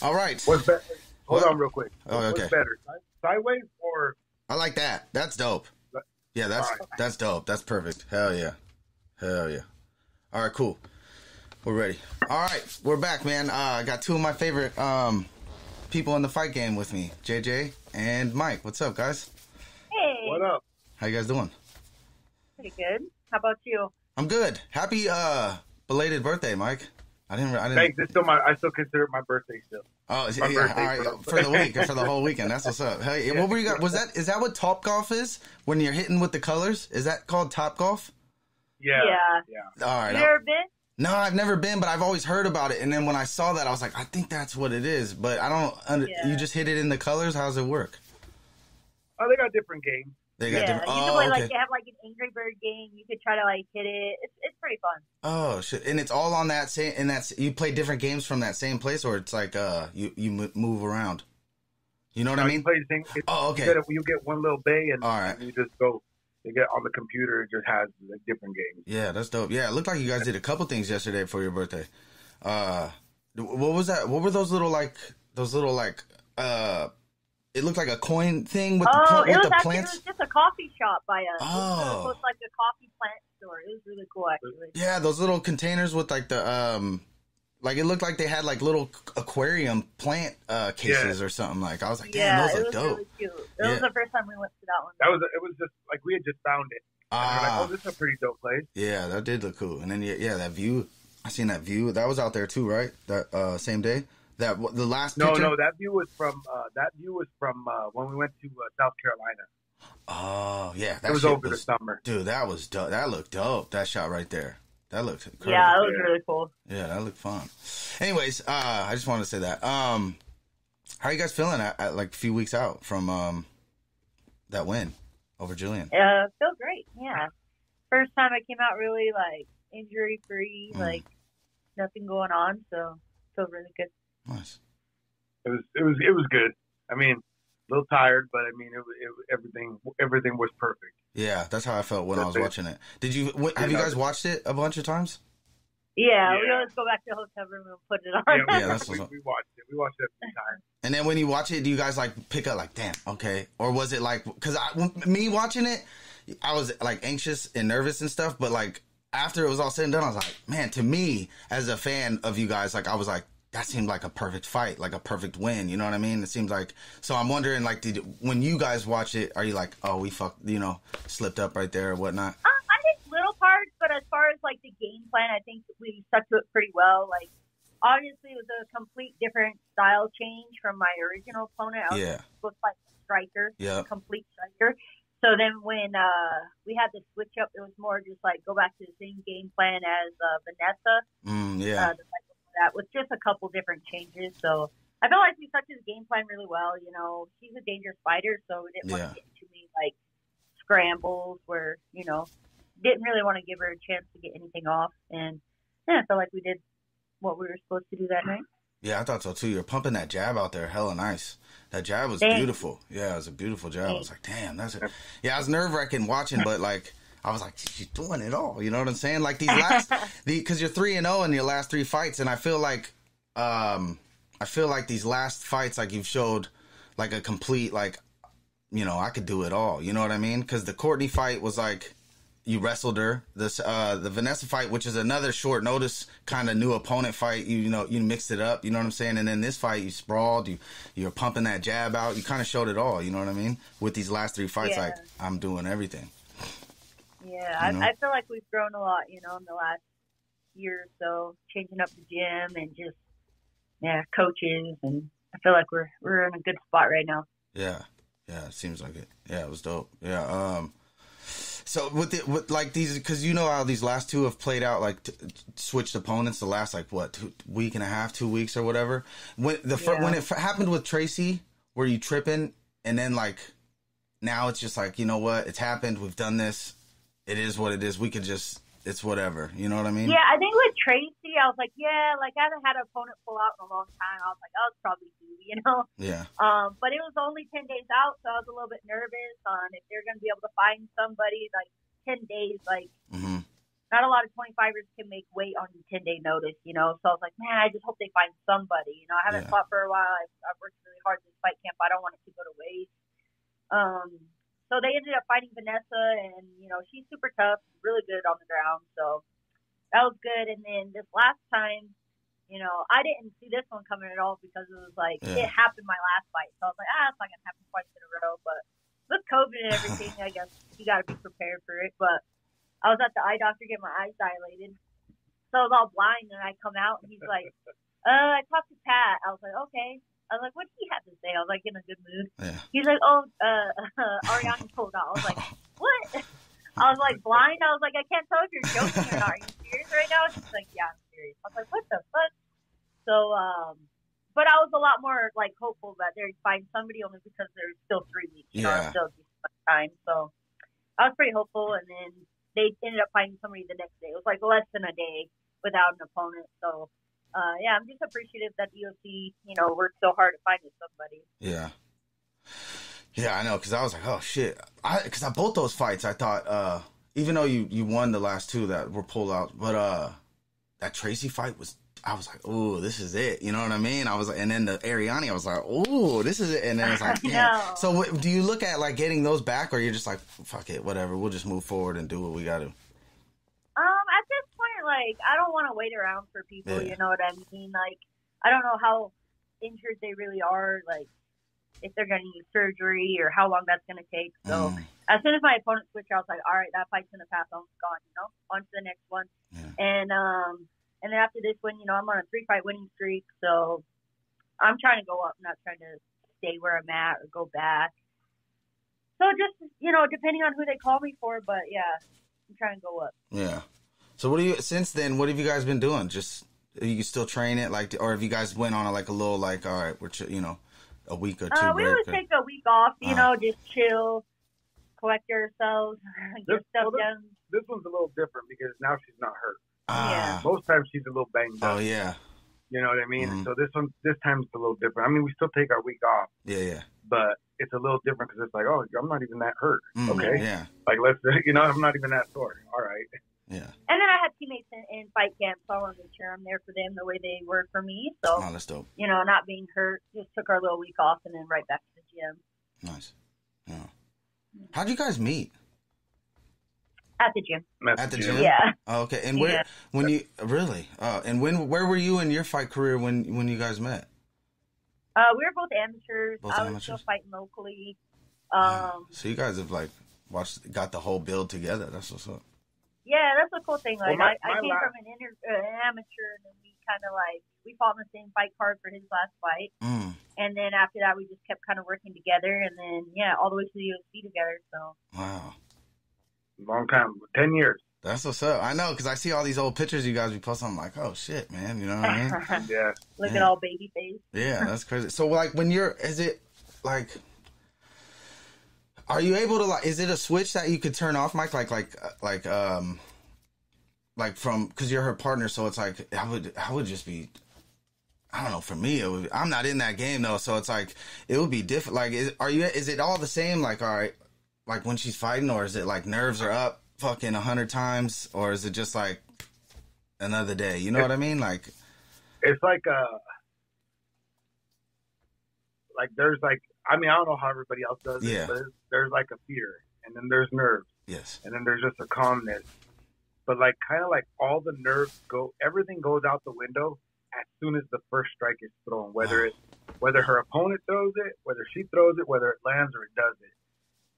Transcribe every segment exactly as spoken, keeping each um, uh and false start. All right. What's better? Hold what? on real quick. Oh, okay. What's better, sideways or? I like that. That's dope. Yeah, that's right. That's dope. That's perfect. Hell yeah. Hell yeah. All right, cool. We're ready. All right, we're back, man. Uh, I got two of my favorite um, people in the fight game with me, J J and Mike. What's up, guys? Hey. What up? How you guys doing? Pretty good. How about you? I'm good. Happy uh, belated birthday, Mike. I didn't. I didn't. Thanks. It's still my. I still consider it my birthday still. Oh, my yeah. Birthday all right. Birthday. For the week, or for the whole weekend. That's what's up. Hey, yeah. What were you? Got, was that? Is that what Top Golf is when you're hitting with the colors? Is that called Top Golf? Yeah. Yeah. yeah. All right. You ever been? No, I've never been, but I've always heard about it. And then when I saw that, I was like, I think that's what it is. But I don't. Under, yeah. You just hit it in the colors. How does it work? Oh, they got different games. They got yeah, different, you can oh, play, like, okay. They have, like, an Angry Bird game. You could try to, like, hit it. It's it's pretty fun. Oh, shit. And it's all on that same, and that's, you play different games from that same place, or it's like, uh, you, you move around? You know what no, I mean? You play the same, oh, okay. You get, you get one little bay, and, all right. and you just go, you get on the computer, it just has like, different games. Yeah, that's dope. Yeah, it looked like you guys did a couple things yesterday for your birthday. Uh, what was that? What were those little, like, those little, like, uh, it looked like a coin thing with oh, the, pl- with it was the actually, plants. Oh, it was just a coffee shop by us. Oh. It was like a coffee plant store. It was really cool, actually. Yeah, those little containers with like the, um, like it looked like they had like little aquarium plant uh, cases yeah. or something. Like I was like, damn, yeah, those are dope. Yeah, it was really cute. It yeah. was the first time we went to that one. That was, it was just like we had just found it. Ah. And we were like, oh, this is a pretty dope place. Yeah, that did look cool. And then, yeah, yeah that view. I seen that view. That was out there too, right? That uh, same day? That the last no picture? no that view was from uh, that view was from uh, when we went to uh, South Carolina. Oh yeah, that it was over was, the summer, dude. That was dope. That looked dope. That shot right there. That looked incredible. Yeah, that looked really cool. Yeah, that looked fun. Anyways, uh, I just wanted to say that. Um, how are you guys feeling at, at like a few weeks out from um that win over Jillian? Uh, feel great. Yeah, first time I came out really like injury free, mm. like nothing going on, so feel really good. Nice. It was it was it was good. I mean, a little tired, but I mean, it, it everything everything was perfect. Yeah, that's how I felt when that's I was it. watching it. Did you what, have yeah, you guys watched it a bunch of times? Yeah, yeah. We always go back to the hotel room and put it on. Yeah, yeah that's we, we watched it. We watched it every time. And then when you watch it, do you guys like pick up like, damn, okay, or was it like because I me watching it, I was like anxious and nervous and stuff, but like after it was all said and done, I was like, man, to me as a fan of you guys, like I was like. That seemed like a perfect fight, like a perfect win. You know what I mean? It seems like, so I'm wondering, like, did when you guys watch it, are you like, oh, we fucked, you know, slipped up right there or whatnot? Um, I think little parts, but as far as, like, the game plan, I think we stuck to it pretty well. Like, obviously, it was a complete different style change from my original opponent. I was yeah. looked like a striker, yep. a complete striker. So then when uh, we had the switch up, it was more just, like, go back to the same game plan as uh, Vanessa. Mm, yeah. Uh, the fight that with just a couple different changes. So I feel like we touched his game plan really well. You know, he's a dangerous fighter, so we didn't yeah. want to get too many, like, scrambles where, you know, didn't really want to give her a chance to get anything off. And, yeah, I felt like we did what we were supposed to do that night. Yeah, I thought so, too. You're pumping that jab out there hella nice. That jab was Thanks. beautiful. Yeah, it was a beautiful jab. Thanks. I was like, damn, that's it. Yeah, I was nerve-wracking watching, but, like, I was like, she's doing it all. You know what I'm saying? Like these last, because the, you're three and zero in your last three fights, and I feel like, um, I feel like these last fights, like you've showed, like a complete, like, you know, I could do it all. You know what I mean? Because the Courtney fight was like, you wrestled her. This, uh, the Vanessa fight, which is another short notice kind of new opponent fight. You, you know, you mixed it up. You know what I'm saying? And then this fight, you sprawled. You, you're pumping that jab out. You kind of showed it all. You know what I mean? With these last three fights, yeah. like I'm doing everything. Yeah, you know? I, I feel like we've grown a lot, you know, in the last year or so, changing up the gym and just, yeah, coaches. And I feel like we're we're in a good spot right now. Yeah, yeah, it seems like it. Yeah, it was dope. Yeah. Um. So with the, with like these, because you know how these last two have played out, like t- switched opponents the last like what two, week and a half, two weeks or whatever. When the yeah. when it happened with Tracy, were you tripping? And then like now it's just like, you know what, it's happened. We've done this. It is what it is. We could just, it's whatever. You know what I mean? Yeah, I think with Tracy, I was like, yeah, like I haven't had an opponent pull out in a long time. I was like, oh, it's probably you, you know? Yeah. Um, but it was only ten days out, so I was a little bit nervous on if they're going to be able to find somebody, like ten days, like, mm-hmm. not a lot of twenty-fivers can make weight on your ten-day notice, you know. So I was like, man, I just hope they find somebody. You know, I haven't yeah. fought for a while. I've, I've worked really hard in this fight camp. I don't want it to go to waste. Um, so they ended up fighting Vanessa, and, you know, she's super tough, really good on the ground. So that was good. And then this last time, you know, I didn't see this one coming at all because it was like, yeah. it happened my last fight. So I was like, ah, it's not going to happen twice in a row. But with COVID and everything, I guess you got to be prepared for it. But I was at the eye doctor getting my eyes dilated. So I was all blind, and I come out, and he's like, uh, I talked to Pat. I was like, okay. I was like, what did he have to say? I was like, in a good mood. Yeah. He's like, oh, uh, uh, Ariana pulled out. I was like, what? I was like, blind? I was like, I can't tell if you're joking or not. Are you serious right now? She's like, yeah, I'm serious. I was like, what the fuck? So, um, but I was a lot more, like, hopeful that they'd find somebody only because there's still three weeks. You yeah. know, still time. So I was pretty hopeful, and then they ended up finding somebody the next day. It was like less than a day without an opponent. So, uh, yeah, I'm just appreciative that the U F C, you know, worked so hard to find somebody. Yeah. Yeah, I know, because I was like, oh, shit. Because I, I both those fights, I thought, uh, even though you, you won the last two that were pulled out, but uh, that Tracy fight was, I was like, oh, this is it. You know what I mean? I was like, and then the Ariani, I was like, oh, this is it. And then it's like, yeah. So what, do you look at like getting those back, or you're just like, fuck it, whatever. We'll just move forward and do what we got to. Um, at this point, like, I don't want to wait around for people. Yeah. You know what I mean? Like, I don't know how injured they really are. Like, if they're going to need surgery or how long that's going to take. So mm. as soon as my opponent switched, I was like, all right, that fight's in the past. I'm gone. You know, on to the next one. Yeah. And um. And then after this one, you know, I'm on a three-fight winning streak, so I'm trying to go up, not trying to stay where I'm at or go back. So just, you know, depending on who they call me for, but, yeah, I'm trying to go up. Yeah. So what do you, since then, what have you guys been doing? Just, are you still train it, like, or have you guys went on, a, like, a little, like, all right, we're, you know, a week or two? Uh, we always or... take a week off, you uh-huh. know, just chill, collect ourselves, get this, stuff well, this, done. This one's a little different because now she's not hurt. Uh, Most times she's a little banged up. Oh, yeah. You know what I mean? Mm-hmm. So this one, this time's a little different. I mean, we still take our week off. Yeah, yeah. But it's a little different because it's like, oh, I'm not even that hurt. Mm, okay? Yeah. Like, let's, you know, I'm not even that sore. All right. Yeah. And then I have teammates in, in fight camp, so I want to make sure I'm there for them the way they were for me. So, oh, that's dope. You know, not being hurt. Just took our little week off and then right back to the gym. Nice. Yeah. How'd you guys meet? At the gym. At the gym? Yeah. Oh, okay. And where, yeah. when you, really? Uh, and when, where were you in your fight career when, when you guys met? Uh, we were both amateurs. Both I was amateurs? Still fighting locally. Um, yeah. So you guys have, like, watched, got the whole build together. That's what's up. Yeah, that's the cool thing. Like, well, my, I, my I came last... from an, inter, uh, an amateur, and then we kind of, like, we fought in the same fight card for his last fight. Mm. And then after that, we just kept kind of working together. And then, yeah, all the way to the U F C together. So. Wow. Long time, ten years. That's what's up. I know, because I see all these old pictures you guys be posting. I'm like, oh shit, man. You know what I mean? Yeah. Look at all baby face. Yeah, that's crazy. So, like, when you're, is it like, are you able to like, is it a switch that you could turn off, Mike? Like, like, like, um, like from because you're her partner, so it's like I would, I would just be. I don't know. For me, it would, I'm not in that game though, so it's like it would be different. Like, is, are you? Is it all the same? Like, all right. Like when she's fighting, or is it like nerves are up fucking a hundred times, or is it just like another day? You know it's, what I mean? Like it's like uh like there's like I mean I don't know how everybody else does yeah. it, but there's like a fear, and then there's nerves, yes, and then there's just a calmness. But like kind of like all the nerves go, everything goes out the window as soon as the first strike is thrown, whether it whether her opponent throws it, whether she throws it, whether it lands or it does it.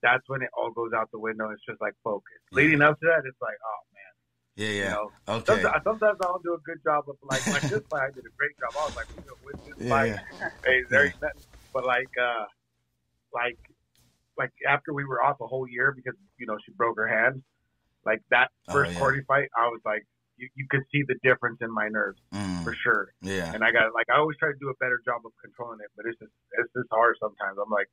That's when it all goes out the window. It's just like focus. Yeah. Leading up to that, it's like, oh man. Yeah, yeah. You know, okay. Sometimes, sometimes I don't do a good job of like like this fight. I did a great job. I was like, we're gonna win this yeah, fight. Yeah. Hey, there yeah. nothing. But like, uh, like, like after we were off a whole year because you know she broke her hand. Like that first oh, yeah. Courtney fight, I was like, you, you could see the difference in my nerves mm. for sure. Yeah. And I got like I always try to do a better job of controlling it, but it's just it's just hard sometimes. I'm like,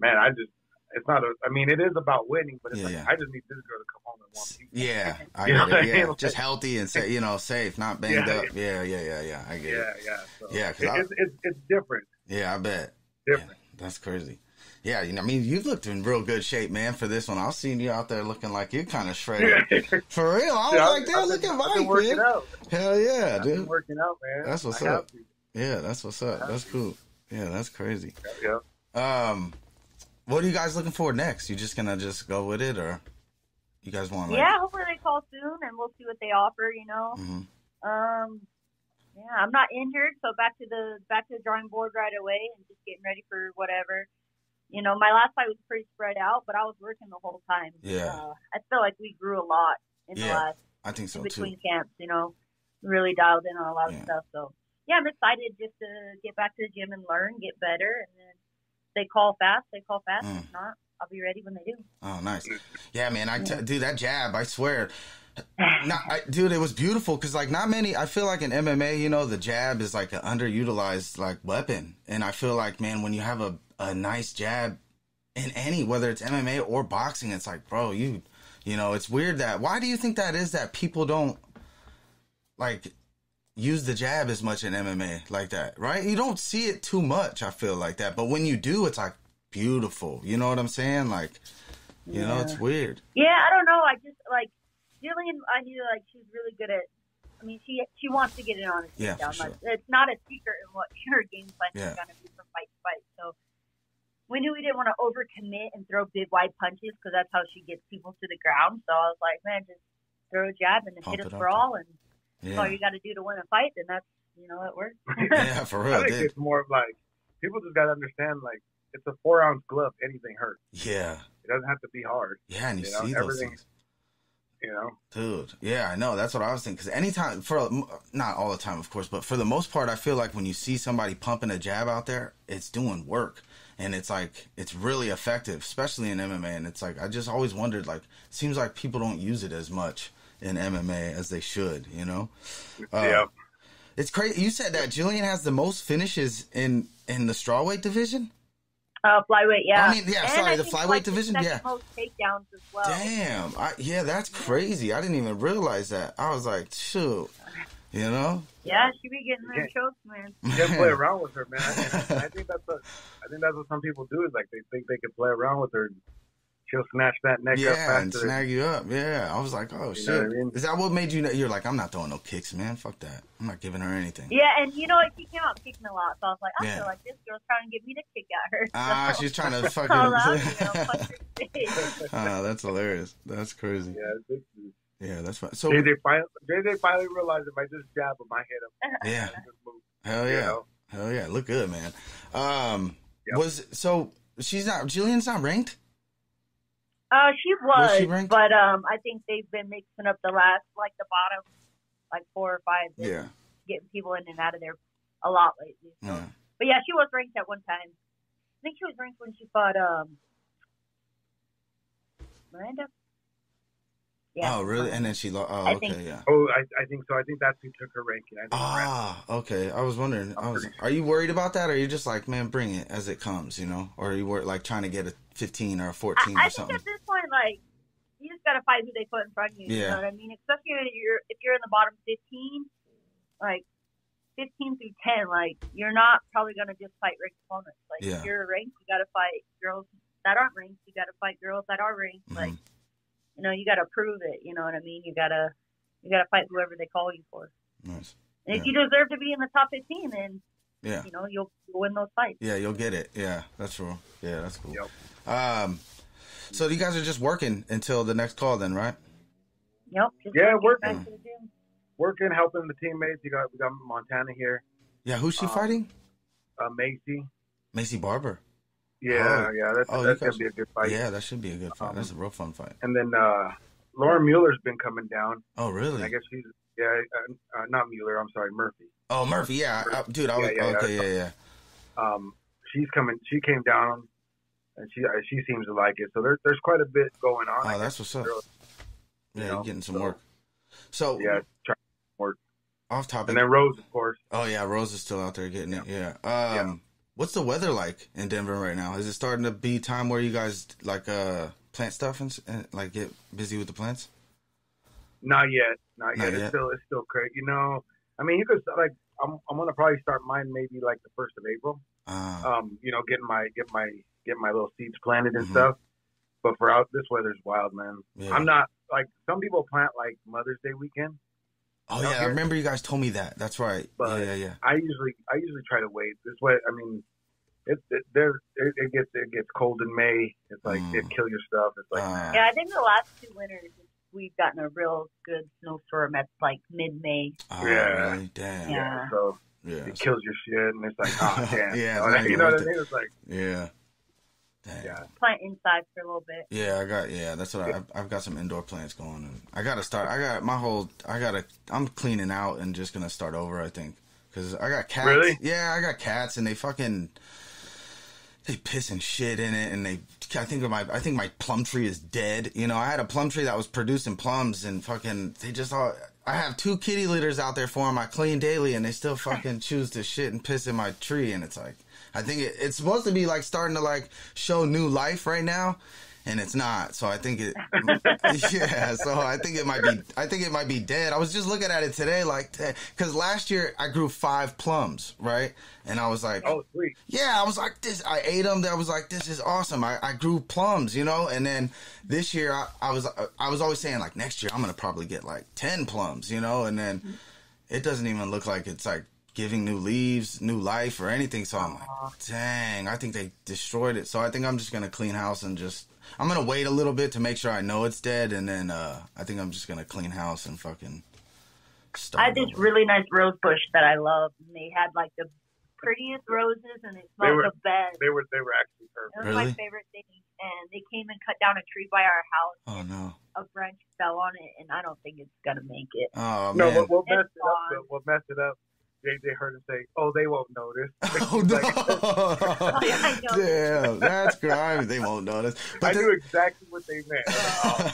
man, I just. It's not a, I mean, it is about winning, but it's yeah, like, yeah. I just need this girl to come home and want me. Yeah, I get it. Yeah. I mean? Just healthy and, sa- you know, safe, not banged yeah, up. Yeah, yeah, yeah, yeah. I get yeah, it. Yeah, yeah. So yeah, cause it, I, it's, it's different. Yeah, I bet. Different. Yeah, that's crazy. Yeah, you know, I mean, you've looked in real good shape, man, for this one. I've seen you out there looking like you're kind of shredded. For real. I was yeah, like, damn, look at Mike, man. Out. Hell yeah, I've dude. Been working out, man. That's what's I up. Yeah, that's what's up. That's cool. Yeah, that's crazy. Yep, yep. Um, what are you guys looking for next? You just going to just go with it, or you guys want to? Yeah, like... hopefully they call soon, and we'll see what they offer, you know. Mm-hmm. Um. Yeah, I'm not injured, so back to the back to the drawing board right away and just getting ready for whatever. You know, my last fight was pretty spread out, but I was working the whole time. Yeah. Uh, I feel like we grew a lot in yeah, the last I think so between too. camps, you know. Really dialed in on a lot yeah. of stuff. So, yeah, I'm excited just to get back to the gym and learn, get better. And then if they call fast, they call fast. Mm. If not, I'll be ready when they do. Oh, nice. Yeah, man. I t- dude, that jab, I swear. Not, I, dude, it was beautiful because, like, not many. I feel like in M M A, you know, the jab is like an underutilized like weapon, and I feel like, man, when you have a, a nice jab in any, whether it's M M A or boxing, it's like, bro, you, you know, it's weird that. Why do you think that is? That people don't like use the jab as much in M M A like that, right? You don't see it too much. I feel like that, but when you do, it's like beautiful. You know what I'm saying? Like, you yeah. know, it's weird. Yeah, I don't know. I just like. Jillian, I knew, like, she's really good at, I mean, she she wants to get it on a takedown. Yeah, sure. Like, it's not a secret in what her game plan yeah. is going to be from fight to fight. So we knew we didn't want to overcommit and throw big, wide punches because that's how she gets people to the ground. So I was like, man, just throw a jab and then Pump hit a sprawl. And yeah. that's all you got to do to win a fight. And that's, you know, it works. Yeah, for real. I think dude. It's more of, like, people just got to understand, like, it's a four-ounce glove. Anything hurts. Yeah. It doesn't have to be hard. Yeah, and you, you know? see those things. You know? Dude, yeah, I know. That's what I was thinking. Because anytime, for not all the time, of course, but for the most part, I feel like when you see somebody pumping a jab out there, it's doing work, and it's like it's really effective, especially in M M A. And it's like I just always wondered, like, it seems like people don't use it as much in M M A as they should. You know? Uh, yeah. It's crazy. You said that Jillian has the most finishes in in the strawweight division. Uh, flyweight, yeah. I mean, yeah, and sorry, I the flyweight like division, the yeah. most takedowns as well. Damn, I, yeah, that's crazy. I didn't even realize that. I was like, shoot, you know. Yeah, she be getting her yeah. chokes, man. You can't play around with her, man. I, I think that's what I think that's what some people do is like they think they can play around with her. And she'll snatch that neck yeah, up faster and snag you up. Yeah, I was like, oh you shit. I mean? Is that what made you? You're like, I'm not throwing no kicks, man. Fuck that. I'm not giving her anything. Yeah, and you know what? She came out kicking a lot, so I was like, I yeah. feel like this girl's trying to get me to kick at her. So. Ah, she's trying to fucking. Ah, that's hilarious. That's crazy. Yeah, yeah, that's fine. So J J finally, J J finally realized if I just jab him, I hit him. Yeah. Hell yeah. You know? Hell yeah. Look good, man. Um, yep. was so she's not Jillian's not ranked. Uh, she was, was she but um, I think they've been mixing up the last, like the bottom, like four or five. Yeah. Getting people in and out of there a lot lately. So. Yeah. But yeah, she was ranked at one time. I think she was ranked when she fought um, Miranda. Yeah. Oh, really? And then she lost. Oh, I okay, think, yeah. Oh, I, I think so. I think that's who took her ranking. I think ah, Miranda. Okay. I was wondering. I was. Sure. Are you worried about that, or are you just like, man, bring it as it comes, you know? Or are you wor- like trying to get a fifteen or a fourteen I, I or something? I think at this point, like, you just gotta fight who they put in front of you. Yeah. You know what I mean? Especially if you're if you're in the bottom fifteen, like fifteen through ten, like you're not probably gonna just fight ranked opponents. Like yeah. if you're ranked, you gotta fight girls that aren't ranked. You gotta fight girls that are ranked. Mm-hmm. Like. You know, you got to prove it. You know what I mean? You got to you gotta fight whoever they call you for. Nice. And yeah. if you deserve to be in the top fifteen, then, yeah. you know, you'll, you'll win those fights. Yeah, you'll get it. Yeah, that's true. Yeah, that's cool. Yep. Um, so you guys are just working until the next call then, right? Yep. Just yeah, working. Working, helping the teammates. You got, we got Montana here. Yeah, who's she um, fighting? Uh, Macy. Macy Barber. Yeah, oh. yeah, that's, oh, that's going to be a good fight. Yeah, that should be a good fight. Um, that's a real fun fight. And then uh, Laura Mueller's been coming down. Oh, really? I guess she's, yeah, uh, uh, not Mueller, I'm sorry, Murphy. Oh, Murphy, yeah. Murphy. I, dude, I was, yeah, yeah, okay, yeah, yeah. yeah. Um, she's coming, she came down, and she uh, she seems to like it. So there, there's quite a bit going on. Oh, that's what's up. Girl, yeah, you know, you're getting some so, work. So yeah, trying to work. Off topic. And then Rose, of course. Oh, yeah, Rose is still out there getting yeah. it, yeah. Um, yeah. What's the weather like in Denver right now? Is it starting to be time where you guys like uh, plant stuff and, and like get busy with the plants? Not yet, not, not yet. yet. It's still it's still crazy. You know, I mean, you could like I'm I'm gonna probably start mine maybe like the first of April. Uh, um, you know, getting my get my get my little seeds planted and mm-hmm. stuff. But for out this weather's wild, man. Yeah. I'm not like some people plant like Mother's Day weekend. Oh yeah, here. I remember you guys told me that. That's right. But yeah, yeah, yeah. I usually I usually try to wait. This way, I mean, it it, there, it, it gets it gets cold in May. It's like mm. it kill your stuff. It's like uh, yeah. I think the last two winters we've gotten a real good snowstorm at like mid May. Oh, yeah, really? Damn. Yeah. yeah. So yeah, it so. kills your shit, and it's like oh damn. yeah, oh, you know what I mean? It's like yeah. Dang. Yeah. Plant inside for a little bit. Yeah, I got. Yeah, that's what I. I've, I've got some indoor plants going, and I gotta start. I got my whole. I gotta. I'm cleaning out and just gonna start over. I think because I got cats. Really? Yeah, I got cats, and they fucking. They piss and shit in it, and they. I think my. I think my plum tree is dead. You know, I had a plum tree that was producing plums, and fucking. They just all. I have two kitty litters out there for them. I clean daily, and they still fucking choose to shit and piss in my tree, and it's like. I think it, it's supposed to be like starting to like show new life right now, and it's not. So I think it, yeah. So I think it might be. I think it might be dead. I was just looking at it today, like because last year I grew five plums, right? And I was like, oh sweet, yeah. I was like this. I ate them. I was like, this is awesome. I, I grew plums, you know. And then this year I, I was I was always saying like next year I'm gonna probably get like ten plums, you know. And then it doesn't even look like it's like. Giving new leaves, new life, or anything. So I'm like, dang, I think they destroyed it. So I think I'm just going to clean house and just, I'm going to wait a little bit to make sure I know it's dead. And then uh, I think I'm just going to clean house and fucking start. I had this really nice rose bush that I love. And they had like the prettiest roses and they smelled they were, the best. They were, they were actually perfect. It was really? My favorite thing. And they came and cut down a tree by our house. Oh, no. A branch fell on it and I don't think it's going to make it. Oh, man. No, we'll, we'll mess it up. We'll mess it up. J J heard him say, "Oh, they won't notice." Oh no! I know. Damn, that's grimy. They won't notice. But I knew exactly what they meant. Oh,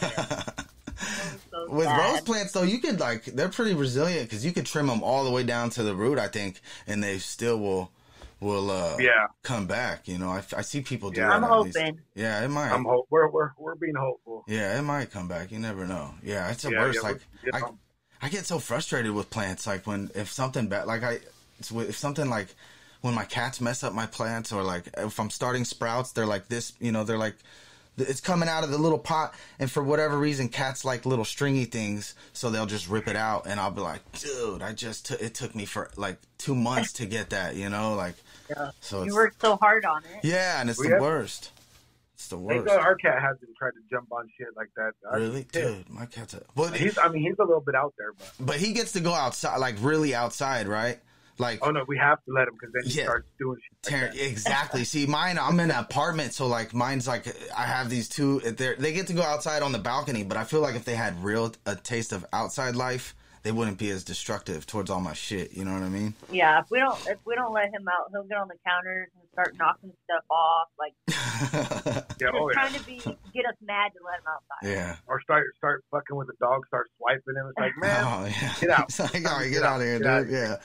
so with bad. Rose plants, though, you could like they're pretty resilient because you could trim them all the way down to the root, I think, and they still will will uh, yeah. come back. You know, I, I see people do. Yeah, that I'm hoping. Least. Yeah, it might. I'm hope. We're we're we're being hopeful. Yeah, it might come back. You never know. Yeah, it's the yeah, worst. Yeah, like you know. I. I get so frustrated with plants, like when if something bad, like I, if something like when my cats mess up my plants, or like if I'm starting sprouts, they're like this, you know, they're like it's coming out of the little pot, and for whatever reason, cats like little stringy things, so they'll just rip it out, and I'll be like, dude, I just t- it took me for like two months to get that, you know, like yeah. so you worked so hard on it, yeah, and it's we the have- worst. It's the worst. Our cat hasn't tried to jump on shit like that. I really? Dude, my cat's a... But he's, I mean, he's a little bit out there, but... But he gets to go outside, like, really outside, right? Like... Oh, no, we have to let him, because then he yeah, starts doing shit like ter- Exactly. See, mine, I'm in an apartment, so, like, mine's, like, I have these two... They get to go outside on the balcony, but I feel like if they had real a taste of outside life, they wouldn't be as destructive towards all my shit. You know what I mean? Yeah. If we don't, if we don't let him out, he'll get on the counters and start knocking stuff off. Like, yeah, oh, trying yeah. to be get us mad to let him outside. Yeah. Or start start fucking with the dog. Start swiping him. It's like, man, oh, yeah. get out! It's like, all right, get, get out of here, dude. Yeah,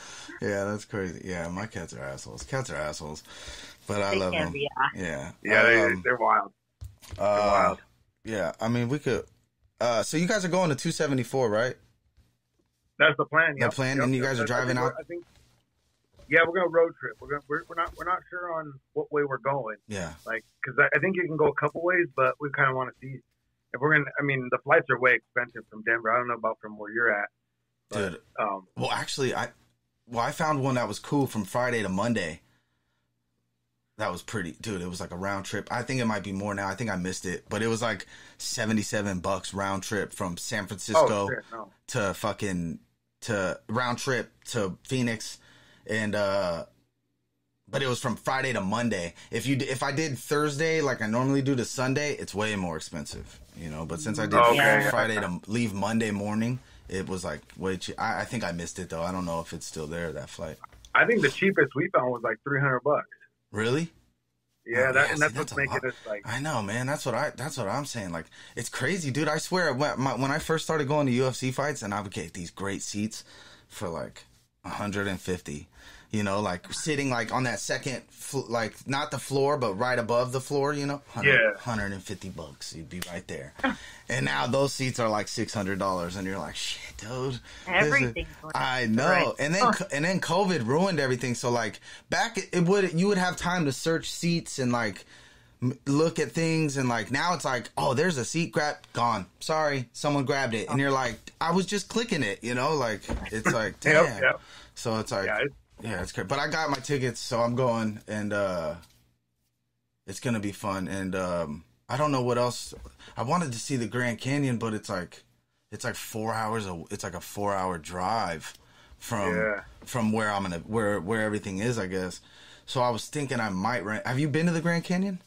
yeah, that's crazy. Yeah, my cats are assholes. Cats are assholes, but they I love them. Be, yeah. Yeah, yeah, they, um, they're wild. They're uh, wild. Yeah, I mean, we could. Uh, so you guys are going to two seventy-four, right? That's the plan. The yep. plan, yep. and you guys are driving out. I think, yeah, we're gonna road trip. We're gonna we're, we're not we're not sure on what way we're going. Yeah, like because I, I think you can go a couple ways, but we kind of want to see if we're gonna. I mean, the flights are way expensive from Denver. I don't know about from where you're at, but, dude. Um, well, actually, I well I found one that was cool from Friday to Monday. That was pretty, dude. It was like a round trip. I think it might be more now. I think I missed it, but it was like seventy-seven bucks round trip from San Francisco oh, shit, no. to fucking. to round trip to Phoenix. And, uh, but it was from Friday to Monday. If you, if I did Thursday, like I normally do to Sunday, it's way more expensive, you know, but since I did oh, okay. Friday to leave Monday morning, it was like, way che- I, I think I missed it though. I don't know if it's still there, that flight. I think the cheapest we found was like three hundred bucks. Really? Yeah, that, yeah, and that's see, what's that's making lot. Us like. I know, man. That's what I. That's what I'm saying. Like, it's crazy, dude. I swear, when, my, when I first started going to U F C fights, and I would get these great seats for like one hundred fifty. You know, like sitting like on that second, like not the floor, but right above the floor, you know, one hundred, yeah. one hundred fifty bucks. You'd be right there. And now those seats are like six hundred dollars and you're like, shit, dude. Everything. I know. Right. And then, oh. and then COVID ruined everything. So like back it would, you would have time to search seats and like look at things. And like, now it's like, oh, there's a seat grabbed, gone. Sorry. Someone grabbed it. Oh. And you're like, I was just clicking it, you know, like it's like, damn. Yep, yep. So it's like, yeah. Yeah, it's great. But I got my tickets, so I'm going, and uh, it's going to be fun. And um, I don't know what else. I wanted to see the Grand Canyon, but it's like it's like four hours. A, it's like a four-hour drive from yeah. from where I'm gonna where where everything is, I guess. So I was thinking I might rent. Have you been to the Grand Canyon?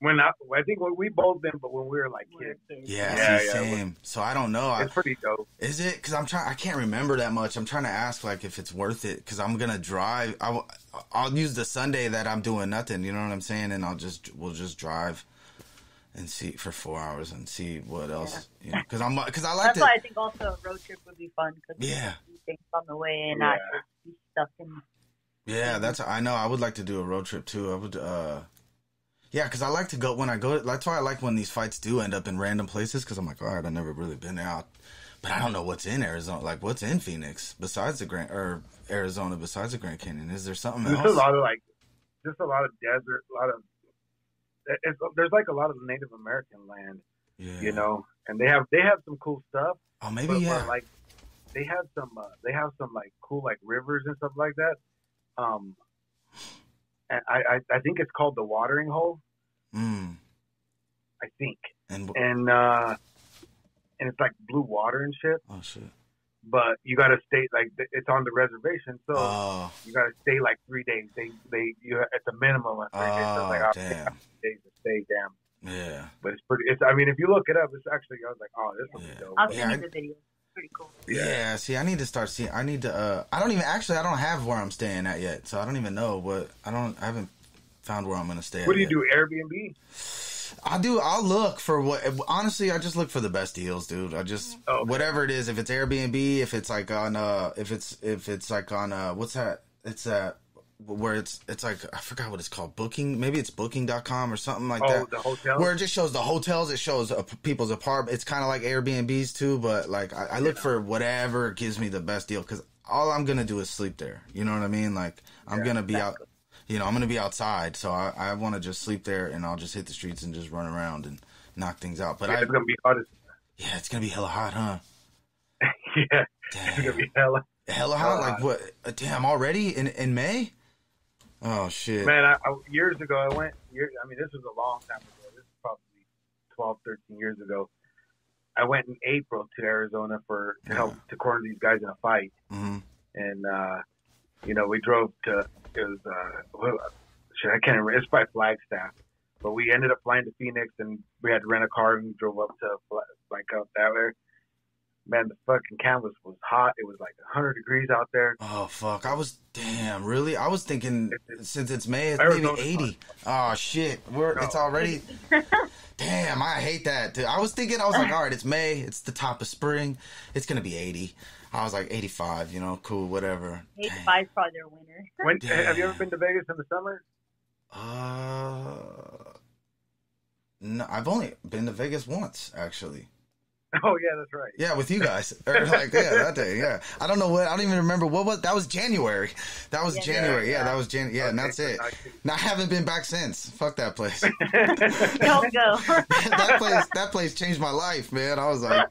When I, I think when we both been, but when we were like kids. Yeah, yeah, yeah same. Was, so I don't know. It's I, pretty dope. Is it? Because I'm trying. I can't remember that much. I'm trying to ask like if it's worth it. Because I'm gonna drive. I w- I'll use the Sunday that I'm doing nothing. You know what I'm saying? And I'll just we'll just drive and see for four hours and see what else. Yeah. Because you know, I'm because I like. That's to, why I think also a road trip would be fun. Cause yeah. You think on the way and yeah. not just be stuck in. Yeah, that's. I know. I would like to do a road trip too. I would. uh Yeah, because I like to go when I go. That's why I like when these fights do end up in random places. Because I'm like, all right, I've never really been out, but I don't know what's in Arizona. Like, what's in Phoenix besides the Grand or Arizona besides the Grand Canyon? Is there something there's else? There's a lot of like, just a lot of desert. A lot of it's, there's like a lot of Native American land, yeah. you know, and they have they have some cool stuff. Oh, maybe but, yeah. But, like they have some uh, they have some like cool like rivers and stuff like that. Um. And I, I, I think it's called the Watering Hole. Mm. I think. And and, uh, and it's like blue water and shit. Oh, shit. But you got to stay, like, it's on the reservation. So oh. you got to stay like three days. They, they, you're at the minimum of three oh, days. So like, I'll damn. Three days to stay, damn. Yeah. But it's pretty, it's, I mean, if you look it up, it's actually, I was like, oh, this will yeah. be dope. I'll send you the video. Pretty cool. Yeah. yeah, see, I need to start seeing. I need to. Uh, I don't even actually. I don't have where I'm staying at yet, so I don't even know what. I don't. I haven't found where I'm gonna stay. What at do you yet. do? Airbnb. I do. I'll look for what. Honestly, I just look for the best deals, dude. I just oh, okay. whatever it is. If it's Airbnb, if it's like on, uh, if it's if it's like on, uh, what's that? It's that. Uh, where it's it's like I forgot what it's called, booking maybe it's booking dot com or something like oh, that the hotel? Where it just shows the hotels, it shows uh, people's apartment. It's kind of like Airbnbs too, but like I, I look yeah. for whatever gives me the best deal, because all I'm gonna do is sleep there, you know what I mean? Like I'm yeah, gonna be exactly. out, you know, I'm gonna be outside, so I, I want to just sleep there and I'll just hit the streets and just run around and knock things out. But yeah, I, it's gonna be hot as- yeah it's gonna be hella hot, huh? yeah damn. It's gonna be hella hella hot, hella like hot. What uh, damn already in, in May. Oh, shit. Man, I, I, years ago, I went, years, I mean, this was a long time ago. This is probably twelve, thirteen years ago. I went in April to Arizona for to yeah. help to corner these guys in a fight. Mm-hmm. And, uh, you know, we drove to, it was, uh, well, shit, I can't remember. It's by Flagstaff. But we ended up flying to Phoenix, and we had to rent a car, and we drove up to, like, up that way. Man, the fucking canvas was hot. It was like one hundred degrees out there. Oh, fuck. I was, damn, really? I was thinking it's, since it's May, it's maybe eighty. Oh, shit. We're, no. It's already, damn, I hate that, dude. I was thinking, I was like, all right, it's May. It's the top of spring. It's going to be eighty. I was like, eighty-five, you know, cool, whatever. eighty-five is probably their winter. When, have you ever been to Vegas in the summer? Uh, no, I've only been to Vegas once, actually. Oh yeah, that's right. Yeah, with you guys, or like yeah, that day. Yeah, I don't know what. I don't even remember what was. That was January. That was yeah, January. Yeah, yeah, that was Jan. Yeah, okay, and that's it. Now I haven't been back since. Fuck that place. Don't go. That place. That place changed my life, man. I was like,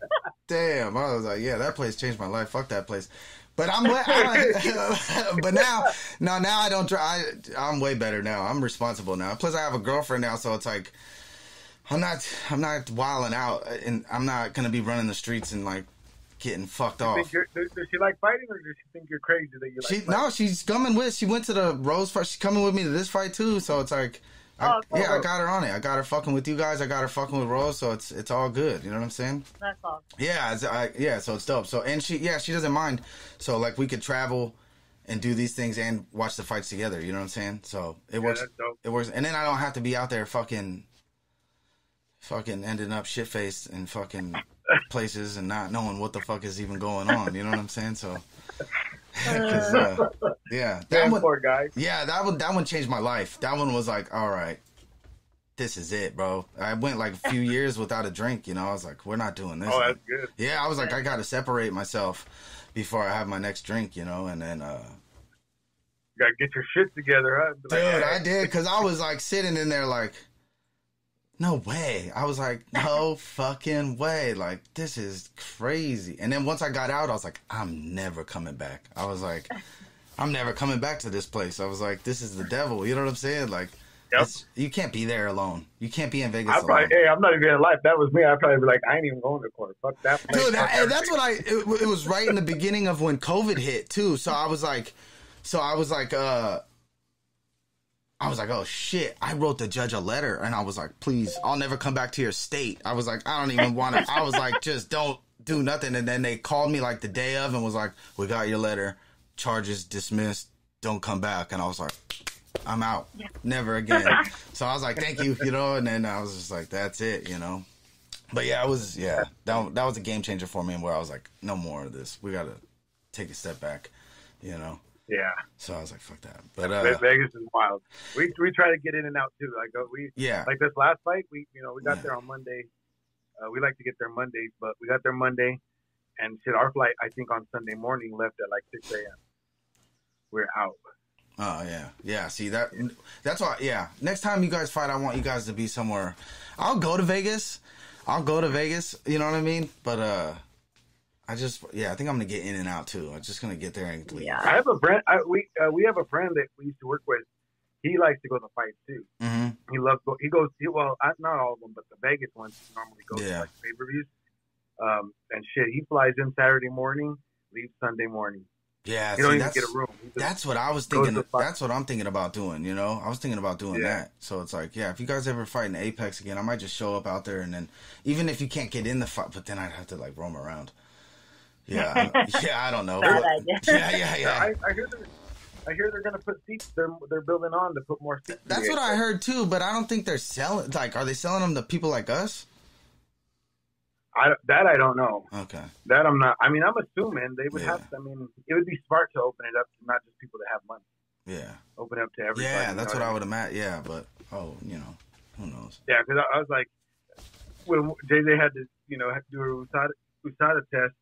damn. I was like, yeah, that place changed my life. Fuck that place. But I'm. I, but now, no, now I don't try. I, I'm way better now. I'm responsible now. Plus, I have a girlfriend now, so it's like. I'm not. I'm not wilding out, and I'm not gonna be running the streets and like getting fucked off. Does she like fighting, or does she think you're crazy that you like? She, no, she's coming with. She went to the Rose fight. She's coming with me to this fight too. So it's like, I, oh, cool. yeah, I got her on it. I got her fucking with you guys. I got her fucking with Rose. So it's it's all good. You know what I'm saying? That's all. Yeah, it's, I, yeah. So it's dope. So and she, yeah, she doesn't mind. So like we could travel. And do these things and watch the fights together. You know what I'm saying? So it yeah, works. That's dope. It works. And then I don't have to be out there fucking. Fucking ending up shit faced in fucking places and not knowing what the fuck is even going on. You know what I'm saying? So uh, yeah, that Damn one, poor guy. Yeah, that one, that one changed my life. That one was like, all right, this is it, bro. I went like a few years without a drink, you know. I was like, we're not doing this. Oh, that's good. Yeah, I was like, I got to separate myself before I have my next drink, you know, and then... uh you got to get your shit together, huh? Dude, like, I did, because I was like sitting in there like, no way. I was like, no fucking way. Like, this is crazy. And then once I got out, I was like, I'm never coming back. I was like, I'm never coming back to this place. I was like, this is the devil. You know what I'm saying? Like, yep. You can't be there alone. You can't be in Vegas I probably, alone. Hey, I'm not even in life. That was me. I'd probably be like, I ain't even going to court. Fuck that place. Dude, that, Fuck that's what I, it, it was right in the beginning of when COVID hit too. So I was like, so I was like, uh, I was like, oh shit, I wrote the judge a letter and I was like, please, I'll never come back to your state. I was like, I don't even want to, I was like, just don't do nothing. And then they called me like the day of and was like, we got your letter, charges dismissed, don't come back. And I was like, I'm out, yeah. never again. So I was like, thank you, you know, and then I was just like, that's it, you know. But yeah, I was, yeah, that, that was a game changer for me where I was like, no more of this. We got to take a step back, you know. Yeah. So I was like, "Fuck that." But uh, Vegas is wild. We we try to get in and out too. Like we yeah. Like this last fight, we you know we got yeah. there on Monday. Uh, we like to get there Mondays, but we got there Monday, and shit, our flight I think on Sunday morning left at like six a.m. We're out. Oh yeah, yeah. See that? That's why. Yeah. Next time you guys fight, I want you guys to be somewhere. I'll go to Vegas. I'll go to Vegas. You know what I mean? But uh. I just, yeah, I think I'm going to get in and out, too. I'm just going to get there and leave. Yeah. I have a friend, I, we uh, we have a friend that we used to work with. He likes to go to fights, too. Mm-hmm. He loves, go, he goes, he, well, not all of them, but the Vegas ones he normally goes yeah. to, like, pay-per-views. Um, and shit, he flies in Saturday morning, leaves Sunday morning. Yeah, you don't even get a room. That's what I was thinking. That's what I'm thinking about doing, you know? I was thinking about doing yeah. that. So it's like, yeah, if you guys ever fight in Apex again, I might just show up out there. And then, even if you can't get in the fight, but then I'd have to, like, roam around. Yeah, yeah, I don't know. But, yeah, yeah, yeah. I, I hear they're, I hear they're gonna put seats. They're they're building on to put more seats. That's what I heard too, but I don't think they're selling. Like, are they selling them to people like us? I that I don't know. Okay, that I'm not. I mean, I'm assuming they would yeah. have. I mean, it would be smart to open it up to not just people that have money. Yeah, open it up to everybody. Yeah, that's what I would imagine. Yeah, but oh, you know, who knows? Yeah, because I, I was like, when J J had to, you know, had to do a U S A D A, U S A D A test.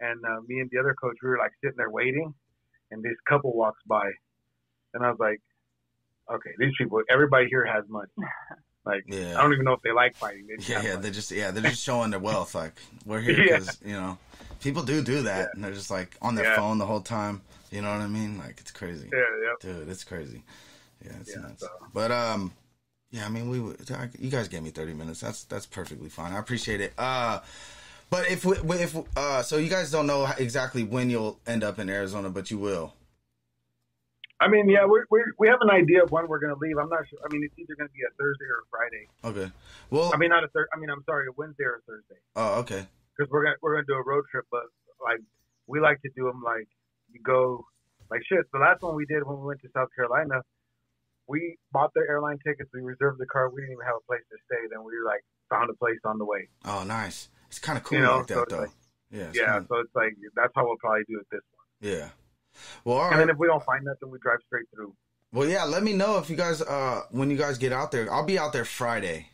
And uh, me and the other coach, we were like sitting there waiting, and this couple walks by, and I was like, "Okay, these people, everybody here has money. Like, yeah. I don't even know if they like fighting. They yeah, yeah, they just, yeah, they're just showing their wealth. Like, we're here because yeah. you know, people do do that, yeah. and they're just like on their yeah. phone the whole time. You know what I mean? Like, it's crazy. Yeah, yeah, dude, it's crazy. Yeah, it's yeah, nuts. So. But um, yeah, I mean, we would, I, you guys gave me thirty minutes. That's that's perfectly fine. I appreciate it. Uh. But if we, if uh, so you guys don't know exactly when you'll end up in Arizona, but you will. I mean, yeah, we we we have an idea of when we're going to leave. I'm not sure. I mean, it's either going to be a Thursday or a Friday. Okay. Well, I mean, not a thir- I mean, I'm sorry, a Wednesday or a Thursday. Oh, okay. Because we're gonna we're gonna do a road trip, but like we like to do them like you go like shit. The last one we did when we went to South Carolina, we bought their airline tickets, we reserved the car, we didn't even have a place to stay. Then we were like found a place on the way. Oh, nice. It's kind of cool, you know, like so that, though. Like, yeah, yeah kinda... so it's like, that's how we'll probably do it this one. Yeah. Well, all right. And then if we don't find nothing, we drive straight through. Well, yeah, let me know if you guys, uh, when you guys get out there. I'll be out there Friday.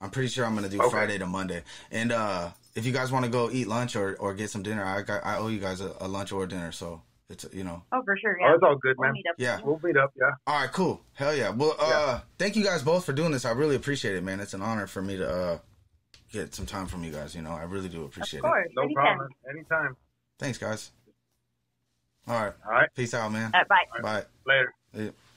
I'm pretty sure I'm going to do okay. Friday to Monday. And uh, if you guys want to go eat lunch or, or get some dinner, I got, I owe you guys a, a lunch or a dinner, so it's, you know. Oh, for sure, yeah. Oh, it's all good, man. We'll meet up. Yeah. We'll meet up, yeah. All right, cool. Hell yeah. Well, uh, yeah. thank you guys both for doing this. I really appreciate it, man. It's an honor for me to... Uh, get some time from you guys, you know. I really do appreciate it. Of course, it. No anytime. problem. Anytime. Thanks, guys. All right. All right. Peace out, man. All right, bye. All right. Bye. Later. Yeah.